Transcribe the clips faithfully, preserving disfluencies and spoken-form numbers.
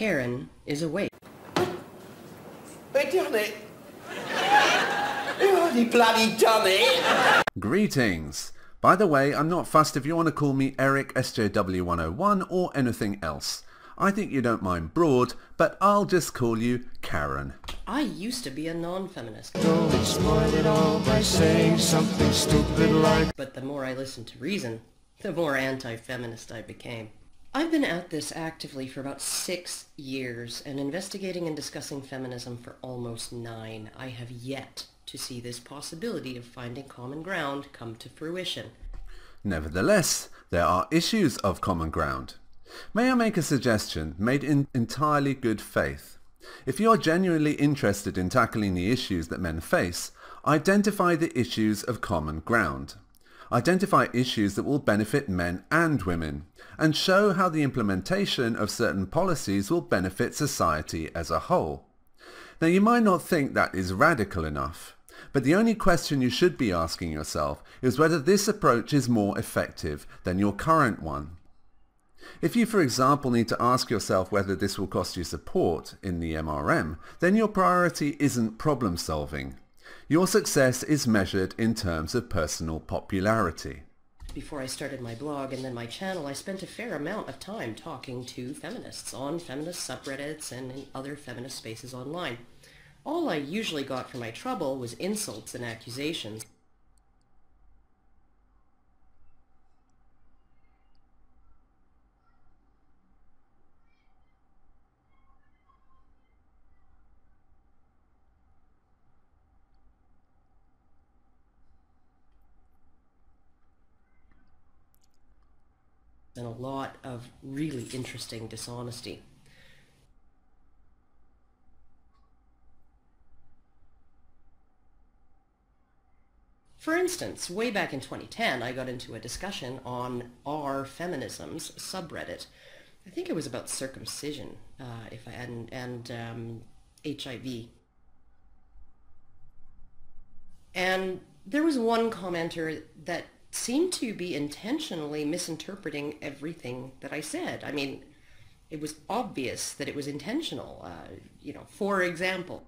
Karen is awake. I done it. Oh, you bloody done it. Greetings. By the way, I'm not fussed if you want to call me Eric S J W one oh one or anything else. I think you don't mind broad, but I'll just call you Karen. I used to be a non-feminist. Don't explain it all by saying something stupid like... But the more I listened to reason, the more anti-feminist I became. I've been at this actively for about six years and investigating and discussing feminism for almost nine. I have yet to see this possibility of finding common ground come to fruition. Nevertheless, there are issues of common ground. May I make a suggestion made in entirely good faith? If you are genuinely interested in tackling the issues that men face, identify the issues of common ground. Identify issues that will benefit men and women, and show how the implementation of certain policies will benefit society as a whole. Now, you might not think that is radical enough, but the only question you should be asking yourself is whether this approach is more effective than your current one. If you, for example, need to ask yourself whether this will cost you support in the M R M, then your priority isn't problem solving. Your success is measured in terms of personal popularity. Before I started my blog and then my channel, I spent a fair amount of time talking to feminists on feminist subreddits and in other feminist spaces online. All I usually got for my trouble was insults and accusations. And a lot of really interesting dishonesty. For instance, way back in twenty ten, I got into a discussion on R Feminism's subreddit. I think it was about circumcision, uh, if I and and um, H I V. And there was one commenter that seemed to be intentionally misinterpreting everything that I said. I mean, it was obvious that it was intentional. Uh, you know, for example,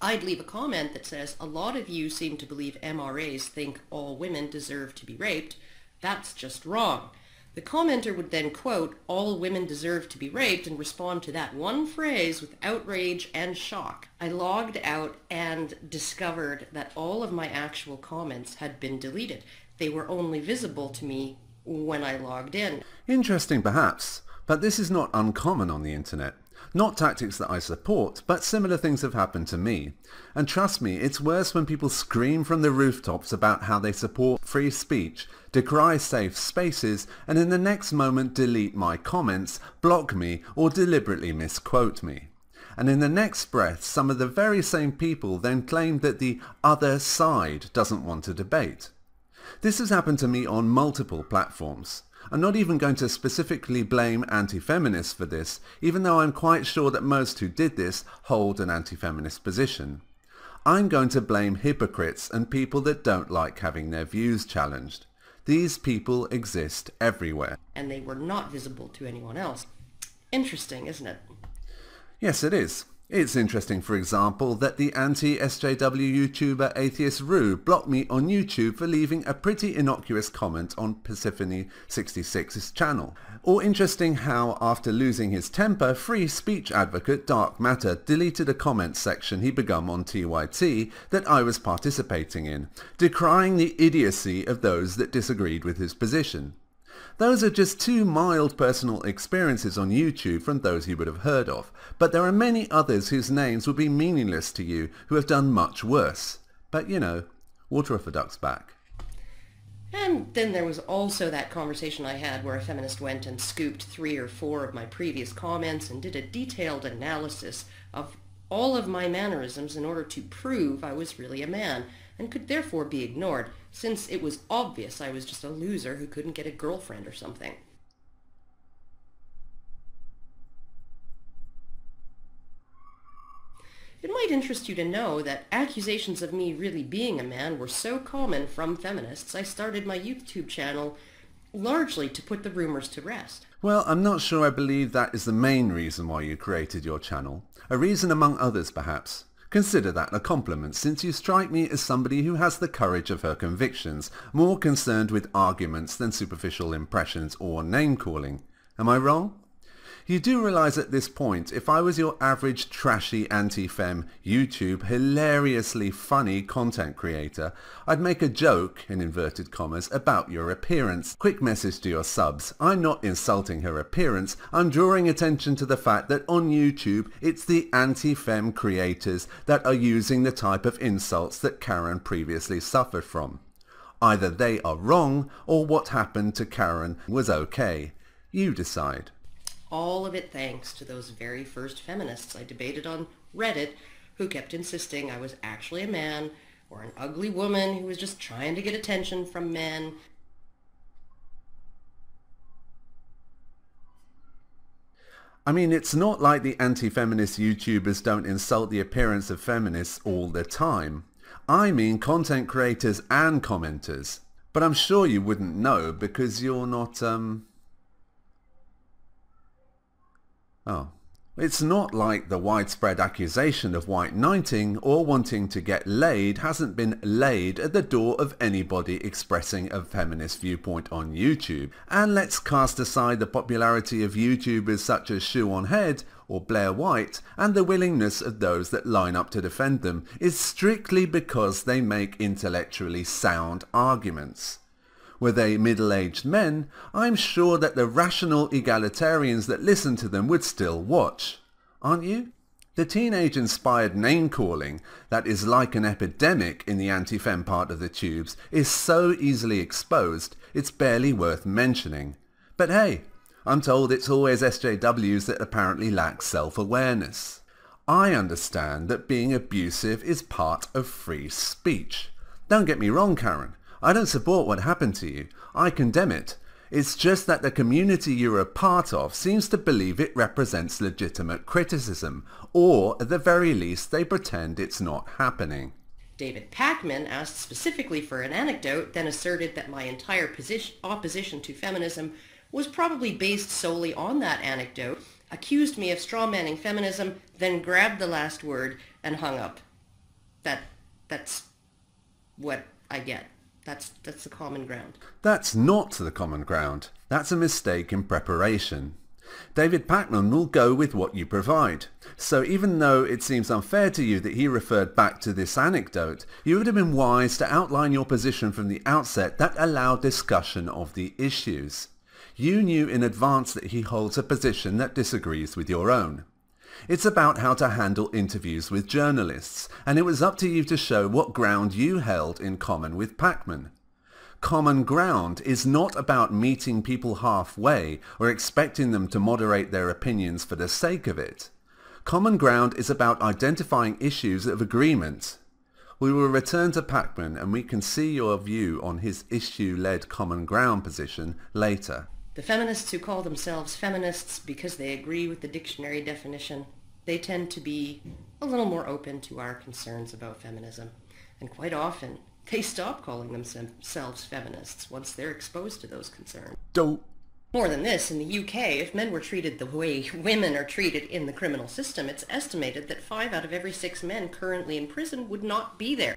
I'd leave a comment that says, "A lot of you seem to believe M R As think all women deserve to be raped. That's just wrong." The commenter would then quote, "All women deserve to be raped," and respond to that one phrase with outrage and shock. I logged out and discovered that all of my actual comments had been deleted. They were only visible to me when I logged in. Interesting perhaps, but this is not uncommon on the internet. Not tactics that I support, but similar things have happened to me. And trust me, it's worse when people scream from the rooftops about how they support free speech, decry safe spaces, and in the next moment delete my comments, block me, or deliberately misquote me. And in the next breath, some of the very same people then claim that the other side doesn't want to debate. This has happened to me on multiple platforms. I'm not even going to specifically blame anti-feminists for this, even though I'm quite sure that most who did this hold an anti-feminist position. I'm going to blame hypocrites and people that don't like having their views challenged. These people exist everywhere. And they were not visible to anyone else. Interesting, isn't it? Yes, it is. It's interesting, for example, that the anti-S J W YouTuber Atheist Roo blocked me on YouTube for leaving a pretty innocuous comment on Persephone sixty-six's channel. Or interesting how, after losing his temper, free speech advocate Dark Matter deleted a comment section he begun on T Y T that I was participating in, decrying the idiocy of those that disagreed with his position. Those are just two mild personal experiences on YouTube from those you would have heard of, but there are many others whose names will be meaningless to you who have done much worse. But you know, water off a duck's back. And then there was also that conversation I had where a feminist went and scooped three or four of my previous comments and did a detailed analysis of all of my mannerisms in order to prove I was really a man, and could therefore be ignored, since it was obvious I was just a loser who couldn't get a girlfriend or something. It might interest you to know that accusations of me really being a man were so common from feminists, I started my YouTube channel largely to put the rumors to rest. Well, I'm not sure I believe that is the main reason why you created your channel. A reason among others, perhaps. Consider that a compliment, since you strike me as somebody who has the courage of her convictions, more concerned with arguments than superficial impressions or name-calling. Am I wrong? You do realise at this point, if I was your average trashy anti-femme, YouTube, hilariously funny content creator, I'd make a joke, in inverted commas, about your appearance. Quick message to your subs, I'm not insulting her appearance, I'm drawing attention to the fact that on YouTube, it's the anti-femme creators that are using the type of insults that Karen previously suffered from. Either they are wrong, or what happened to Karen was okay. You decide. All of it thanks to those very first feminists I debated on Reddit who kept insisting I was actually a man or an ugly woman who was just trying to get attention from men. I mean, it's not like the anti-feminist YouTubers don't insult the appearance of feminists all the time. I mean content creators and commenters. But I'm sure you wouldn't know because you're not, um... Oh. It's not like the widespread accusation of white knighting or wanting to get laid hasn't been laid at the door of anybody expressing a feminist viewpoint on YouTube. And let's cast aside the popularity of YouTubers such as Shoe on Head or Blair White, and the willingness of those that line up to defend them is strictly because they make intellectually sound arguments. Were they middle-aged men, I'm sure that the rational egalitarians that listen to them would still watch, aren't you? The teenage-inspired name-calling that is like an epidemic in the anti-femme part of the tubes is so easily exposed, it's barely worth mentioning. But hey, I'm told it's always S J Ws that apparently lack self-awareness. I understand that being abusive is part of free speech. Don't get me wrong, Karen. I don't support what happened to you. I condemn it. It's just that the community you're a part of seems to believe it represents legitimate criticism, or at the very least they pretend it's not happening. David Pakman asked specifically for an anecdote, then asserted that my entire position, opposition to feminism was probably based solely on that anecdote, accused me of strawmanning feminism, then grabbed the last word and hung up. That, that's what I get. That's, that's the common ground. That's not the common ground. That's a mistake in preparation. David Pakman will go with what you provide. So even though it seems unfair to you that he referred back to this anecdote, you would have been wise to outline your position from the outset that allowed discussion of the issues. You knew in advance that he holds a position that disagrees with your own. It's about how to handle interviews with journalists, and it was up to you to show what ground you held in common with Pakman. Common ground is not about meeting people halfway or expecting them to moderate their opinions for the sake of it. Common ground is about identifying issues of agreement. We will return to Pakman and we can see your view on his issue-led common ground position later. The feminists who call themselves feminists because they agree with the dictionary definition, they tend to be a little more open to our concerns about feminism. And quite often, they stop calling themselves feminists once they're exposed to those concerns. Don't. More than this, in the U K, if men were treated the way women are treated in the criminal system, it's estimated that five out of every six men currently in prison would not be there.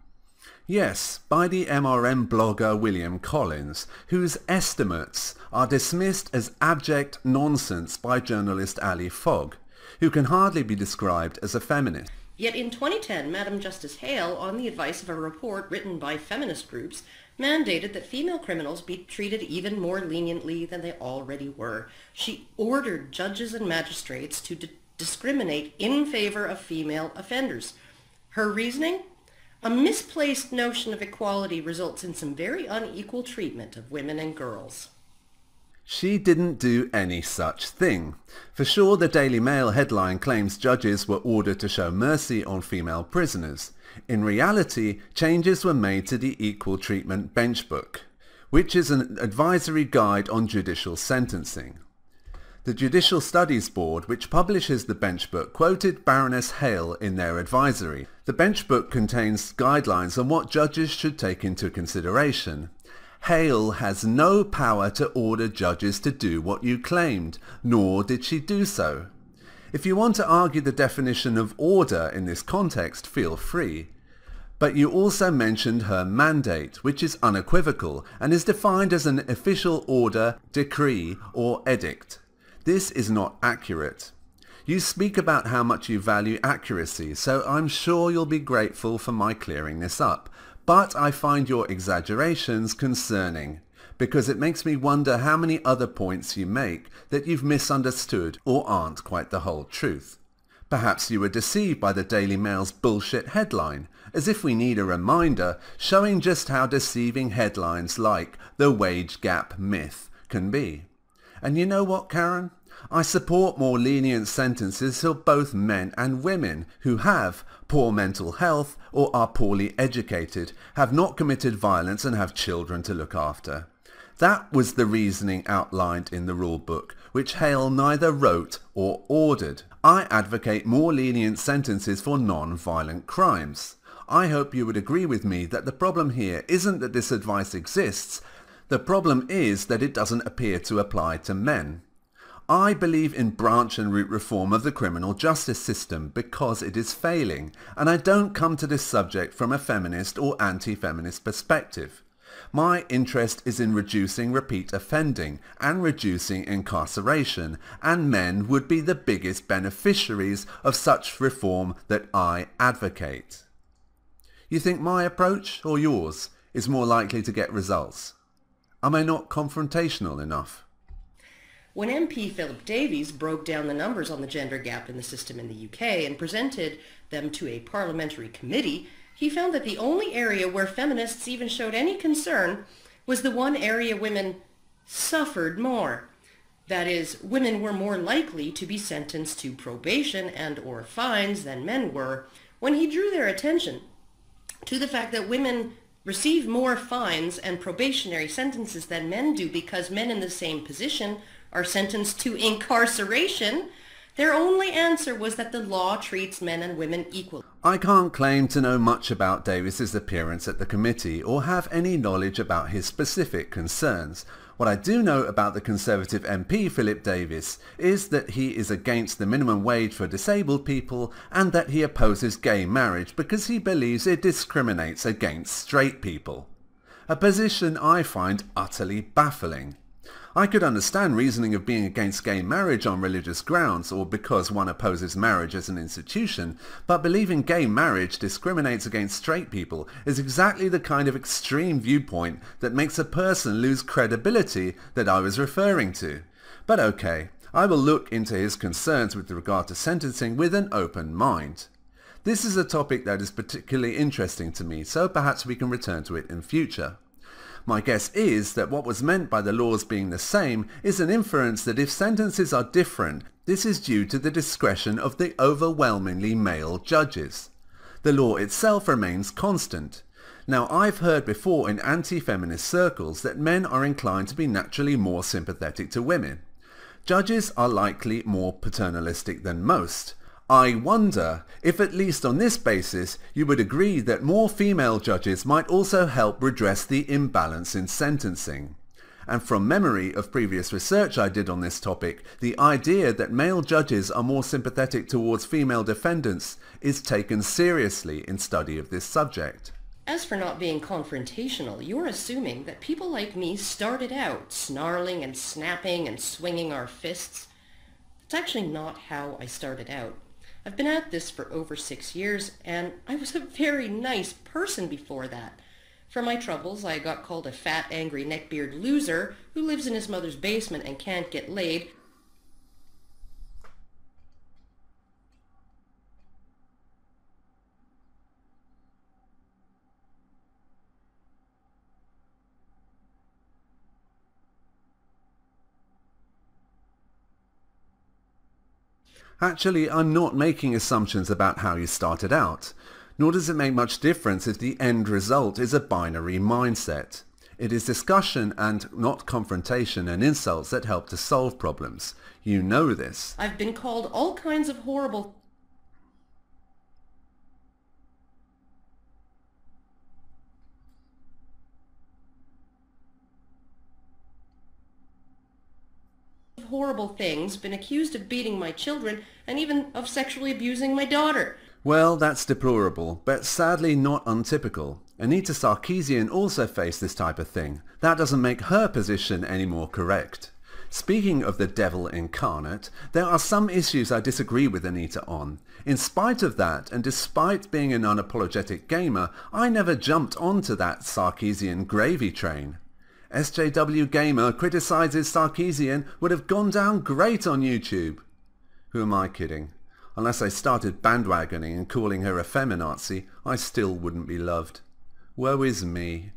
Yes, by the M R M blogger William Collins, whose estimates are dismissed as abject nonsense by journalist Ali Fogg, who can hardly be described as a feminist. Yet in twenty ten, Madam Justice Hale, on the advice of a report written by feminist groups, mandated that female criminals be treated even more leniently than they already were. She ordered judges and magistrates to discriminate in favor of female offenders. Her reasoning? A misplaced notion of equality results in some very unequal treatment of women and girls. She didn't do any such thing. For sure, the Daily Mail headline claims judges were ordered to show mercy on female prisoners. In reality, changes were made to the Equal Treatment Bench Book, which is an advisory guide on judicial sentencing. The Judicial Studies Board, which publishes the Bench Book, quoted Baroness Hale in their advisory. The Bench Book contains guidelines on what judges should take into consideration. Hale has no power to order judges to do what you claimed, nor did she do so. If you want to argue the definition of order in this context, feel free. But you also mentioned her mandate, which is unequivocal and is defined as an official order, decree, or edict. This is not accurate. You speak about how much you value accuracy, so I'm sure you'll be grateful for my clearing this up. But I find your exaggerations concerning, because it makes me wonder how many other points you make that you've misunderstood or aren't quite the whole truth. Perhaps you were deceived by the Daily Mail's bullshit headline, as if we need a reminder showing just how deceiving headlines like the wage gap myth can be. And you know what, Karen? I support more lenient sentences for both men and women who have poor mental health or are poorly educated, have not committed violence and have children to look after. That was the reasoning outlined in the rule book, which Hale neither wrote or ordered. I advocate more lenient sentences for non-violent crimes. I hope you would agree with me that the problem here isn't that this advice exists, the problem is that it doesn't appear to apply to men. I believe in branch and root reform of the criminal justice system because it is failing, and I don't come to this subject from a feminist or anti-feminist perspective. My interest is in reducing repeat offending and reducing incarceration, and men would be the biggest beneficiaries of such reform that I advocate. You think my approach, or yours, is more likely to get results? Am I not confrontational enough? When M P Philip Davies broke down the numbers on the gender gap in the system in the U K and presented them to a parliamentary committee, he found that the only area where feminists even showed any concern was the one area women suffered more. That is, women were more likely to be sentenced to probation and or fines than men were, when he drew their attention to the fact that women receive more fines and probationary sentences than men do because men in the same position are sentenced to incarceration. Their only answer was that the law treats men and women equally. I can't claim to know much about Davis's appearance at the committee or have any knowledge about his specific concerns. What I do know about the Conservative M P Philip Davies is that he is against the minimum wage for disabled people and that he opposes gay marriage because he believes it discriminates against straight people. A position I find utterly baffling. I could understand reasoning of being against gay marriage on religious grounds or because one opposes marriage as an institution, but believing gay marriage discriminates against straight people is exactly the kind of extreme viewpoint that makes a person lose credibility that I was referring to. But okay, I will look into his concerns with regard to sentencing with an open mind. This is a topic that is particularly interesting to me, so perhaps we can return to it in future. My guess is that what was meant by the laws being the same is an inference that if sentences are different, this is due to the discretion of the overwhelmingly male judges. The law itself remains constant. Now, I've heard before in anti-feminist circles that men are inclined to be naturally more sympathetic to women. Judges are likely more paternalistic than most. I wonder if at least on this basis you would agree that more female judges might also help redress the imbalance in sentencing. And from memory of previous research I did on this topic, the idea that male judges are more sympathetic towards female defendants is taken seriously in study of this subject. As for not being confrontational, you're assuming that people like me started out snarling and snapping and swinging our fists. That's actually not how I started out. I've been at this for over six years, and I was a very nice person before that. For my troubles, I got called a fat, angry, neckbeard loser who lives in his mother's basement and can't get laid. Actually, I'm not making assumptions about how you started out, nor does it make much difference if the end result is a binary mindset. It is discussion and not confrontation and insults that help to solve problems. You know this. I've been called all kinds of horrible... horrible things, been accused of beating my children, and even of sexually abusing my daughter. Well, that's deplorable, but sadly not untypical. Anita Sarkeesian also faced this type of thing. That doesn't make her position any more correct. Speaking of the devil incarnate, there are some issues I disagree with Anita on. In spite of that, and despite being an unapologetic gamer, I never jumped onto that Sarkeesian gravy train. S J W Gamer criticizes Sarkeesian would have gone down great on YouTube. Who am I kidding? Unless I started bandwagoning and calling her a feminazi, I still wouldn't be loved. Woe is me.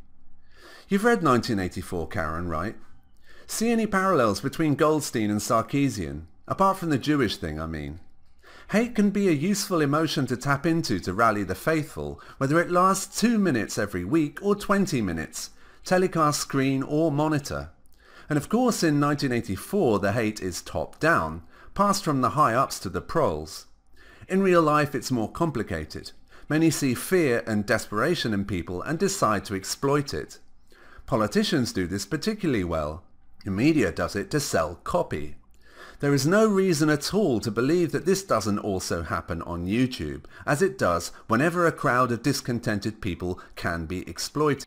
You've read nineteen eighty-four, Karen, right? See any parallels between Goldstein and Sarkeesian? Apart from the Jewish thing, I mean. Hate can be a useful emotion to tap into to rally the faithful, whether it lasts two minutes every week or twenty minutes, telecast screen or monitor. And of course in nineteen eighty-four the hate is top-down, passed from the high-ups to the proles. In real life it's more complicated. Many see fear and desperation in people and decide to exploit it. Politicians do this particularly well. The media does it to sell copy. There is no reason at all to believe that this doesn't also happen on YouTube, as it does whenever a crowd of discontented people can be exploited.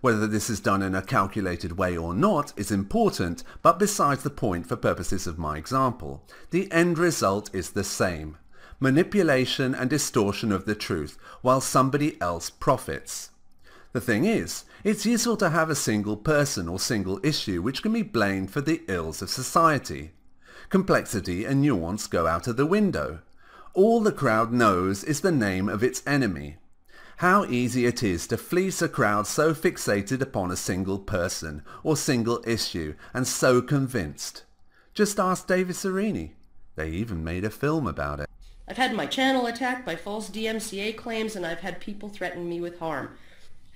Whether this is done in a calculated way or not is important, but besides the point for purposes of my example. The end result is the same. Manipulation and distortion of the truth, while somebody else profits. The thing is, it's useful to have a single person or single issue which can be blamed for the ills of society. Complexity and nuance go out of the window. All the crowd knows is the name of its enemy. How easy it is to fleece a crowd so fixated upon a single person or single issue and so convinced. Just ask David Sereny. They even made a film about it. I've had my channel attacked by false D M C A claims, and I've had people threaten me with harm.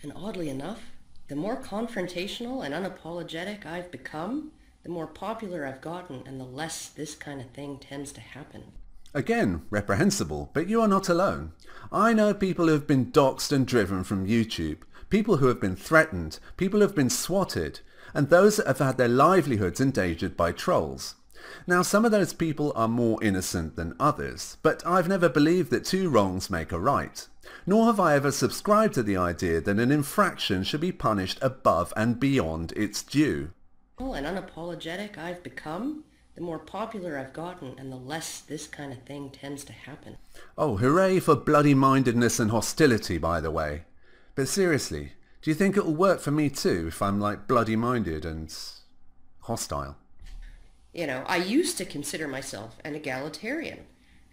And oddly enough, the more confrontational and unapologetic I've become, the more popular I've gotten and the less this kind of thing tends to happen. Again, reprehensible, but you are not alone. I know people who have been doxxed and driven from YouTube, people who have been threatened, people who have been swatted, and those that have had their livelihoods endangered by trolls. Now, some of those people are more innocent than others, but I've never believed that two wrongs make a right. Nor have I ever subscribed to the idea that an infraction should be punished above and beyond its due. Well, and unapologetic I've become, the more popular I've gotten and the less this kind of thing tends to happen. Oh, hooray for bloody-mindedness and hostility, by the way. But seriously, do you think it'll work for me too if I'm like bloody-minded and hostile? You know, I used to consider myself an egalitarian,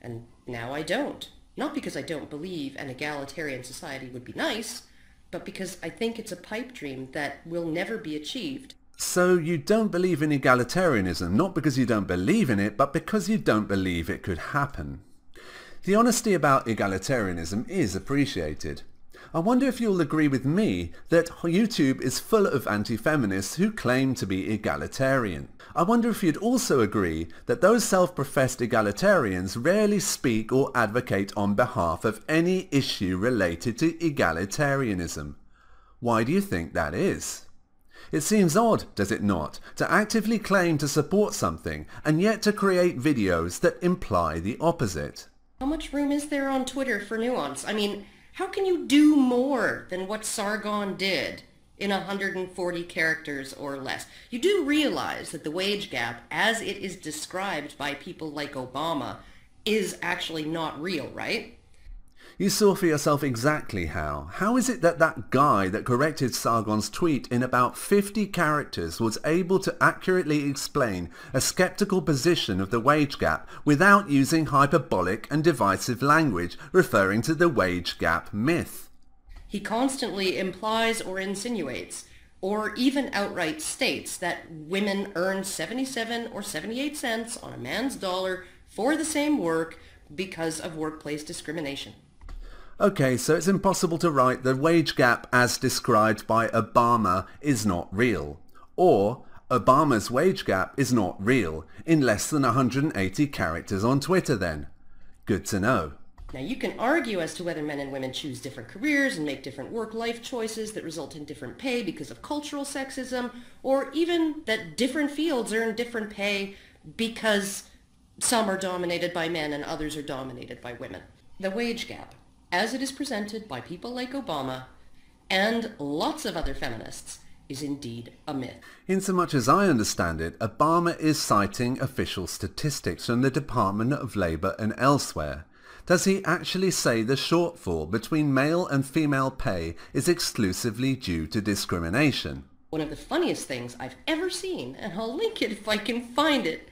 and now I don't. Not because I don't believe an egalitarian society would be nice, but because I think it's a pipe dream that will never be achieved. So you don't believe in egalitarianism, not because you don't believe in it, but because you don't believe it could happen. The honesty about egalitarianism is appreciated. I wonder if you'll agree with me that YouTube is full of anti-feminists who claim to be egalitarian. I wonder if you'd also agree that those self-professed egalitarians rarely speak or advocate on behalf of any issue related to egalitarianism. Why do you think that is? It seems odd, does it not, to actively claim to support something and yet to create videos that imply the opposite. How much room is there on Twitter for nuance? I mean, how can you do more than what Sargon did in one hundred forty characters or less? You do realize that the wage gap, as it is described by people like Obama, is actually not real, right? You saw for yourself exactly how. How is it that that guy that corrected Sargon's tweet in about fifty characters was able to accurately explain a skeptical position of the wage gap without using hyperbolic and divisive language referring to the wage gap myth? He constantly implies or insinuates, or even outright states, that women earn seventy-seven or seventy-eight cents on a man's dollar for the same work because of workplace discrimination. Okay, so it's impossible to write the wage gap as described by Obama is not real, or Obama's wage gap is not real, in less than one hundred eighty characters on Twitter then. Good to know. Now you can argue as to whether men and women choose different careers and make different work-life choices that result in different pay because of cultural sexism, or even that different fields earn different pay because some are dominated by men and others are dominated by women. The wage gap, as it is presented by people like Obama and lots of other feminists, is indeed a myth. Insomuch as I understand it, Obama is citing official statistics from the Department of Labour and elsewhere. Does he actually say the shortfall between male and female pay is exclusively due to discrimination? One of the funniest things I've ever seen, and I'll link it if I can find it,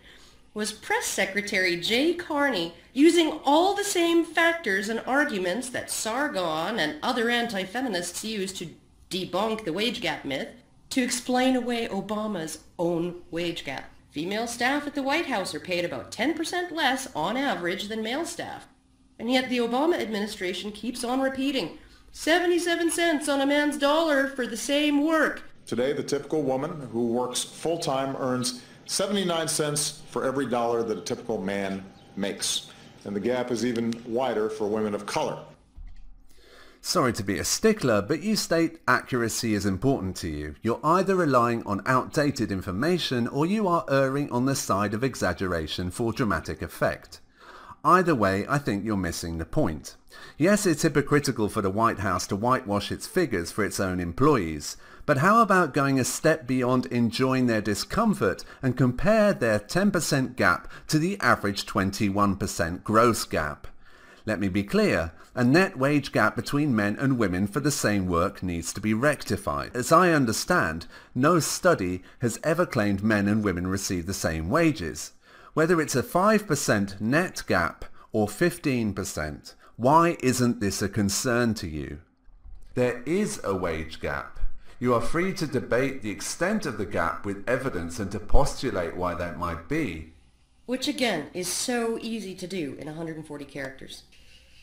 was Press Secretary Jay Carney using all the same factors and arguments that Sargon and other anti-feminists use to debunk the wage gap myth to explain away Obama's own wage gap. Female staff at the White House are paid about ten percent less on average than male staff. And yet the Obama administration keeps on repeating seventy-seven cents on a man's dollar for the same work. Today, the typical woman who works full-time earns seventy-nine cents for every dollar that a typical man makes. And the gap is even wider for women of color. Sorry to be a stickler, but you state accuracy is important to you. You're either relying on outdated information or you are erring on the side of exaggeration for dramatic effect. Either way, I think you're missing the point. Yes, it's hypocritical for the White House to whitewash its figures for its own employees, but how about going a step beyond enjoying their discomfort and compare their ten percent gap to the average twenty-one percent gross gap? Let me be clear, a net wage gap between men and women for the same work needs to be rectified. As I understand, no study has ever claimed men and women receive the same wages. Whether it's a five percent net gap or fifteen percent, why isn't this a concern to you? There is a wage gap. You are free to debate the extent of the gap with evidence and to postulate why that might be. Which again is so easy to do in one hundred forty characters.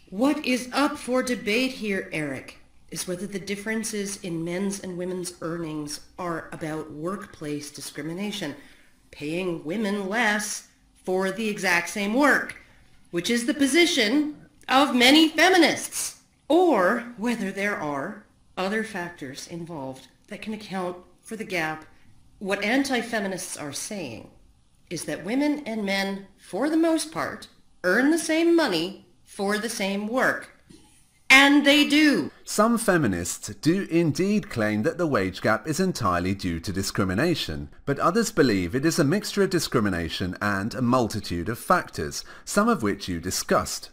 What is up for debate here, Eric, is whether the differences in men's and women's earnings are about workplace discrimination, paying women less for the exact same work, which is the position of many feminists, or whether there are other factors involved that can account for the gap. What anti-feminists are saying is that women and men, for the most part, earn the same money for the same work. And they do. Some feminists do indeed claim that the wage gap is entirely due to discrimination, but others believe it is a mixture of discrimination and a multitude of factors, some of which you discussed.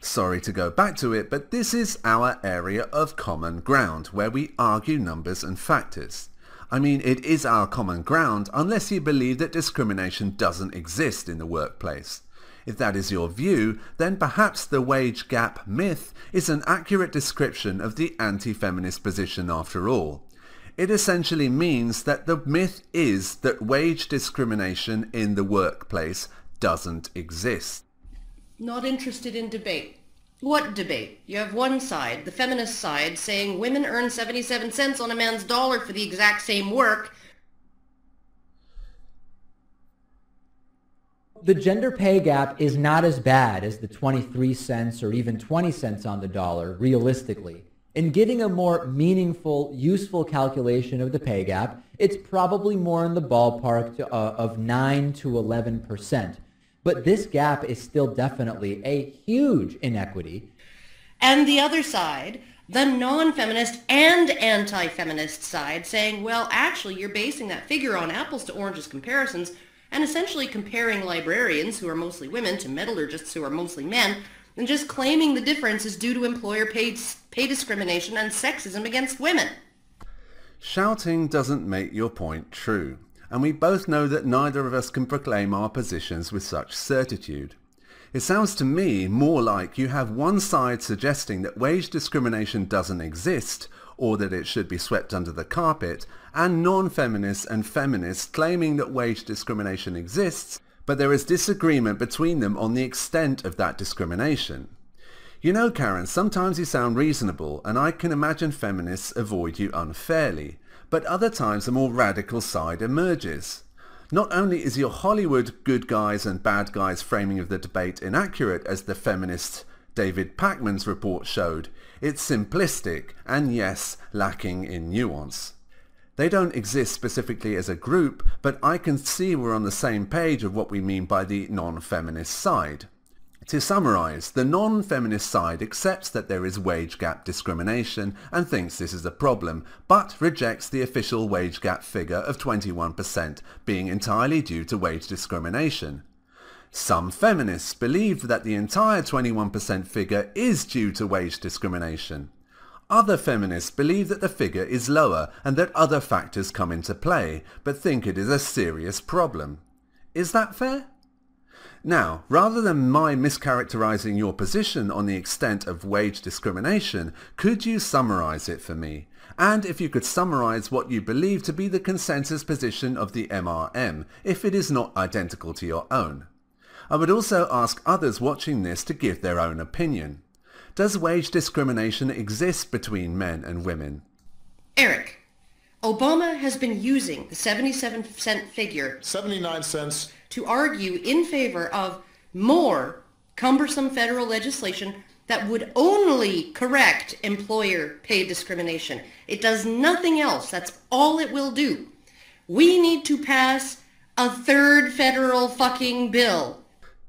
Sorry to go back to it, but this is our area of common ground, where we argue numbers and factors. I mean, it is our common ground unless you believe that discrimination doesn't exist in the workplace. If that is your view, then perhaps the wage gap myth is an accurate description of the anti-feminist position after all. It essentially means that the myth is that wage discrimination in the workplace doesn't exist. Not interested in debate. What debate? You have one side, the feminist side, saying women earn seventy-seven cents on a man's dollar for the exact same work. The gender pay gap is not as bad as the twenty-three cents or even twenty cents on the dollar, realistically. In getting a more meaningful, useful calculation of the pay gap, it's probably more in the ballpark to, uh, of nine to eleven percent. But this gap is still definitely a huge inequity. And the other side, the non-feminist and anti-feminist side, saying, well, actually, you're basing that figure on apples to oranges comparisons and essentially comparing librarians, who are mostly women, to metallurgists, who are mostly men, and just claiming the difference is due to employer pay, pay discrimination and sexism against women. Shouting doesn't make your point true. And we both know that neither of us can proclaim our positions with such certitude. It sounds to me more like you have one side suggesting that wage discrimination doesn't exist, or that it should be swept under the carpet, and non-feminists and feminists claiming that wage discrimination exists, but there is disagreement between them on the extent of that discrimination. You know, Karen, sometimes you sound reasonable, and I can imagine feminists avoid you unfairly. But other times a more radical side emerges. Not only is your Hollywood good guys and bad guys framing of the debate inaccurate, as the feminist David Pakman's report showed, it's simplistic and, yes, lacking in nuance. They don't exist specifically as a group, but I can see we're on the same page of what we mean by the non-feminist side. To summarise, the non-feminist side accepts that there is wage gap discrimination and thinks this is a problem, but rejects the official wage gap figure of twenty-one percent being entirely due to wage discrimination. Some feminists believe that the entire twenty-one percent figure is due to wage discrimination. Other feminists believe that the figure is lower and that other factors come into play, but think it is a serious problem. Is that fair? Now, rather than my mischaracterizing your position on the extent of wage discrimination, could you summarize it for me? And if you could summarize what you believe to be the consensus position of the M R M, if it is not identical to your own. I would also ask others watching this to give their own opinion. Does wage discrimination exist between men and women? Eric, Obama has been using the seventy-seven cent figure, seventy-nine cents, to argue in favor of more cumbersome federal legislation that would only correct employer pay discrimination. It does nothing else. That's all it will do. We need to pass a third federal fucking bill.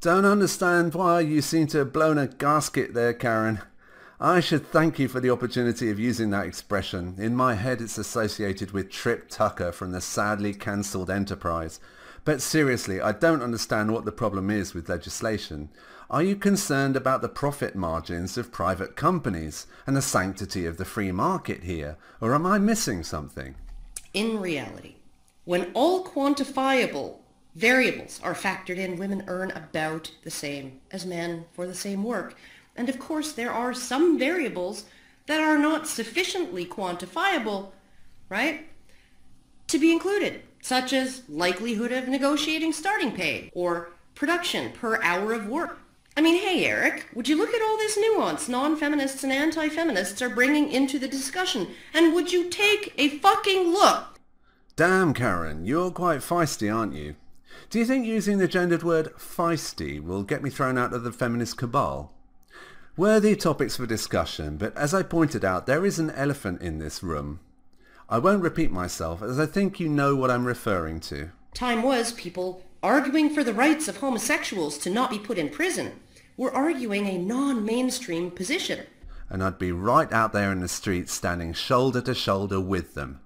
Don't understand why you seem to have blown a gasket there, Karen. I should thank you for the opportunity of using that expression. In my head it's associated with Trip Tucker from the sadly cancelled Enterprise. But seriously, I don't understand what the problem is with legislation. Are you concerned about the profit margins of private companies and the sanctity of the free market here? Or am I missing something? In reality, when all quantifiable variables are factored in, women earn about the same as men for the same work. And of course there are some variables that are not sufficiently quantifiable, right, to be included, such as likelihood of negotiating starting pay or production per hour of work. I mean, hey Eric, would you look at all this nuance non-feminists and anti-feminists are bringing into the discussion, and would you take a fucking look? Damn Karen, you're quite feisty, aren't you? Do you think using the gendered word feisty will get me thrown out of the feminist cabal? Worthy topics for discussion, but as I pointed out, there is an elephant in this room. I won't repeat myself, as I think you know what I'm referring to. Time was people arguing for the rights of homosexuals to not be put in prison. We're arguing a non-mainstream position. And I'd be right out there in the streets standing shoulder to shoulder with them.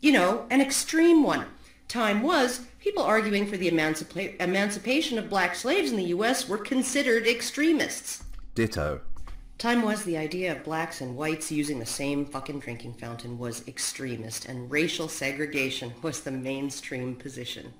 You know, an extreme one. Time was people arguing for the emancipa- emancipation of black slaves in the U S were considered extremists. Ditto. Time was the idea of blacks and whites using the same fucking drinking fountain was extremist, and racial segregation was the mainstream position.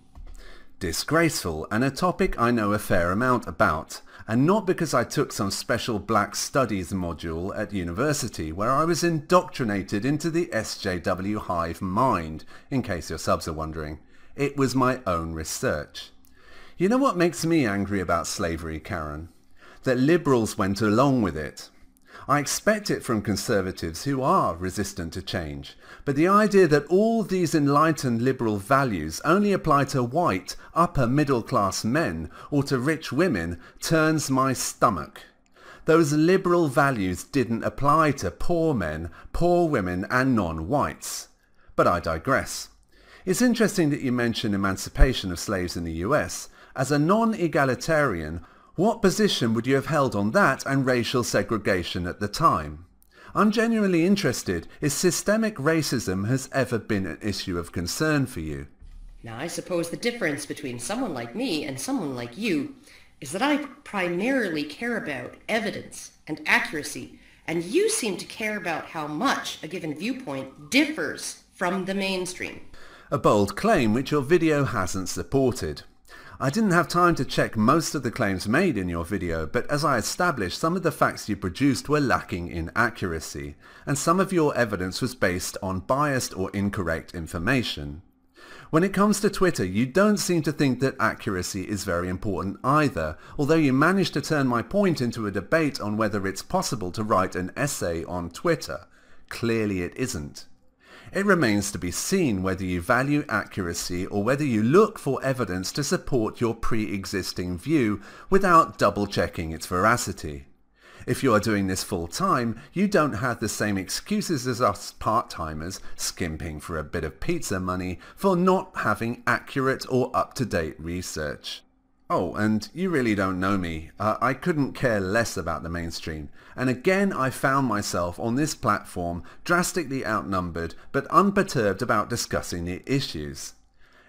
Disgraceful, and a topic I know a fair amount about, and not because I took some special black studies module at university where I was indoctrinated into the S J W hive mind, in case your subs are wondering. It was my own research. You know what makes me angry about slavery, Karen? That liberals went along with it. I expect it from conservatives who are resistant to change, but the idea that all these enlightened liberal values only apply to white, upper middle class men or to rich women turns my stomach. Those liberal values didn't apply to poor men, poor women and non-whites. But I digress. It's interesting that you mention emancipation of slaves in the U S. As a non-egalitarian, what position would you have held on that and racial segregation at the time? I'm genuinely interested if systemic racism has ever been an issue of concern for you. Now, I suppose the difference between someone like me and someone like you is that I primarily care about evidence and accuracy, and you seem to care about how much a given viewpoint differs from the mainstream. A bold claim which your video hasn't supported. I didn't have time to check most of the claims made in your video, but as I established, some of the facts you produced were lacking in accuracy, and some of your evidence was based on biased or incorrect information. When it comes to Twitter, you don't seem to think that accuracy is very important either, although you managed to turn my point into a debate on whether it's possible to write an essay on Twitter. Clearly it isn't. It remains to be seen whether you value accuracy or whether you look for evidence to support your pre-existing view without double-checking its veracity. If you are doing this full-time, you don't have the same excuses as us part-timers skimping for a bit of pizza money for not having accurate or up-to-date research. Oh, and you really don't know me. Uh, I couldn't care less about the mainstream. And again, I found myself on this platform drastically outnumbered but unperturbed about discussing the issues.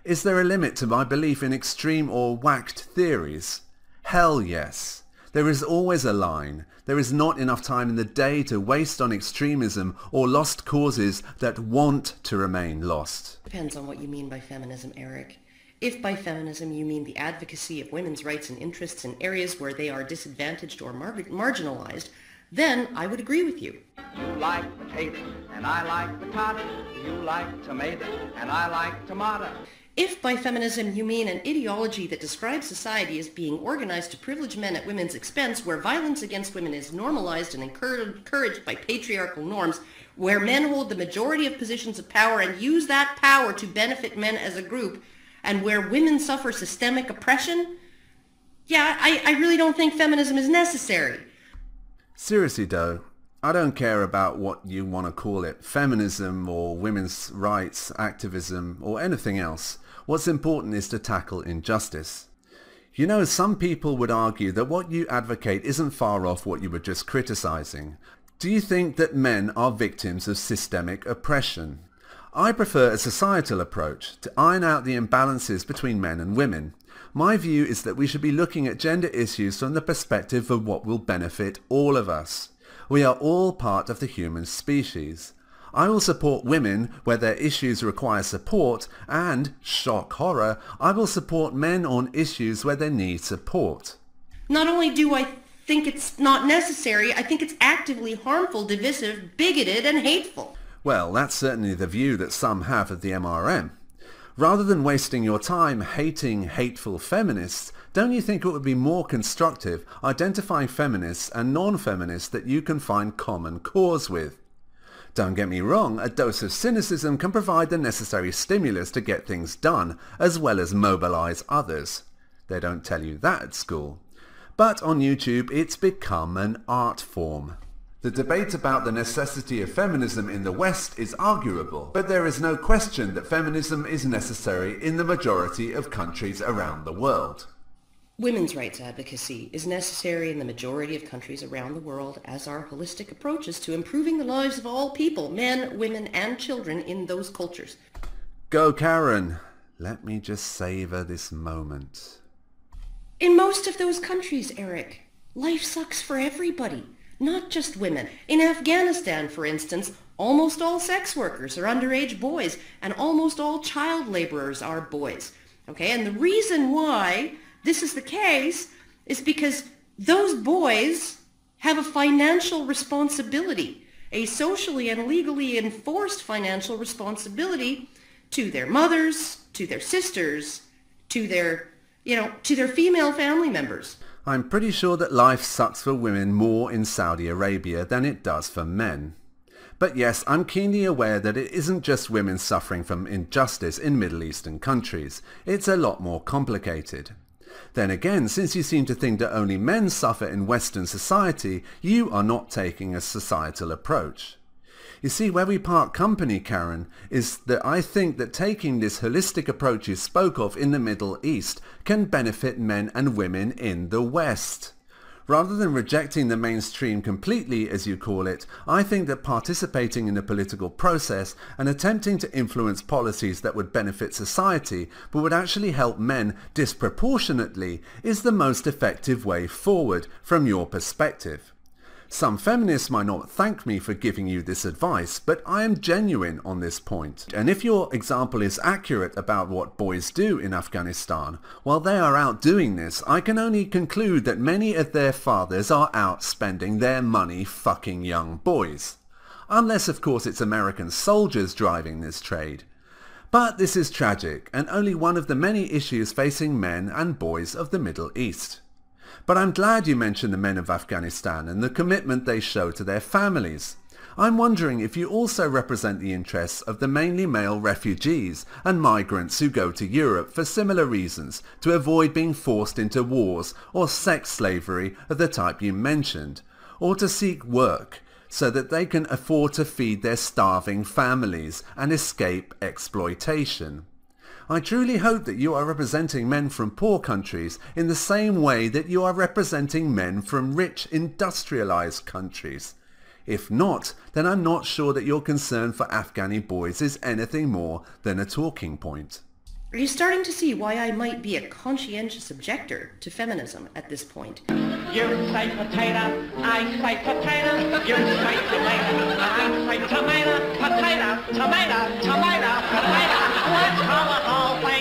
Is there a limit to my belief in extreme or whacked theories? Hell yes. There is always a line. There is not enough time in the day to waste on extremism or lost causes that want to remain lost. Depends on what you mean by feminism, Eric. If by feminism you mean the advocacy of women's rights and interests in areas where they are disadvantaged or mar marginalized, then I would agree with you. You like potatoes, and I like potatoes. You like tomatoes, and I like tomatoes. If by feminism you mean an ideology that describes society as being organized to privilege men at women's expense, where violence against women is normalized and encouraged by patriarchal norms, where men hold the majority of positions of power and use that power to benefit men as a group, and where women suffer systemic oppression, yeah, I, I really don't think feminism is necessary. Seriously though, I don't care about what you want to call it, feminism or women's rights, activism or anything else. What's important is to tackle injustice. You know, some people would argue that what you advocate isn't far off what you were just criticizing. Do you think that men are victims of systemic oppression? I prefer a societal approach to iron out the imbalances between men and women. My view is that we should be looking at gender issues from the perspective of what will benefit all of us. We are all part of the human species. I will support women where their issues require support, and, shock horror, I will support men on issues where they need support. Not only do I think it's not necessary, I think it's actively harmful, divisive, bigoted, and hateful. Well, that's certainly the view that some have of the M R M. Rather than wasting your time hating hateful feminists, don't you think it would be more constructive identifying feminists and non-feminists that you can find common cause with? Don't get me wrong, a dose of cynicism can provide the necessary stimulus to get things done, as well as mobilize others. They don't tell you that at school. But on YouTube, it's become an art form. The debate about the necessity of feminism in the West is arguable, but there is no question that feminism is necessary in the majority of countries around the world. Women's rights advocacy is necessary in the majority of countries around the world, as are holistic approaches to improving the lives of all people, men, women, and children in those cultures. Go Karen! Let me just savor this moment. In most of those countries, Eric, life sucks for everybody. Not just women. In Afghanistan, for instance, almost all sex workers are underage boys, and almost all child laborers are boys. Okay, and the reason why this is the case is because those boys have a financial responsibility, a socially and legally enforced financial responsibility to their mothers, to their sisters, to their, you know, to their female family members. I'm pretty sure that life sucks for women more in Saudi Arabia than it does for men. But yes, I'm keenly aware that it isn't just women suffering from injustice in Middle Eastern countries. It's a lot more complicated. Then again, since you seem to think that only men suffer in Western society, you are not taking a societal approach. You see, where we part company, Karen, is that I think that taking this holistic approach you spoke of in the Middle East can benefit men and women in the West. Rather than rejecting the mainstream completely, as you call it, I think that participating in the political process and attempting to influence policies that would benefit society but would actually help men disproportionately is the most effective way forward from your perspective. Some feminists might not thank me for giving you this advice, but I am genuine on this point. And if your example is accurate about what boys do in Afghanistan, while they are out doing this, I can only conclude that many of their fathers are out spending their money fucking young boys. Unless, of course, it's American soldiers driving this trade. But this is tragic, and only one of the many issues facing men and boys of the Middle East. But I'm glad you mentioned the men of Afghanistan and the commitment they show to their families. I'm wondering if you also represent the interests of the mainly male refugees and migrants who go to Europe for similar reasons, to avoid being forced into wars or sex slavery of the type you mentioned, or to seek work so that they can afford to feed their starving families and escape exploitation. I truly hope that you are representing men from poor countries in the same way that you are representing men from rich, industrialized countries. If not, then I'm not sure that your concern for Afghani boys is anything more than a talking point. Are you starting to see why I might be a conscientious objector to feminism at this point? You say potato, I say potato, you say tomato, I say tomato, potato, tomato, tomato, potato, let's call it all things.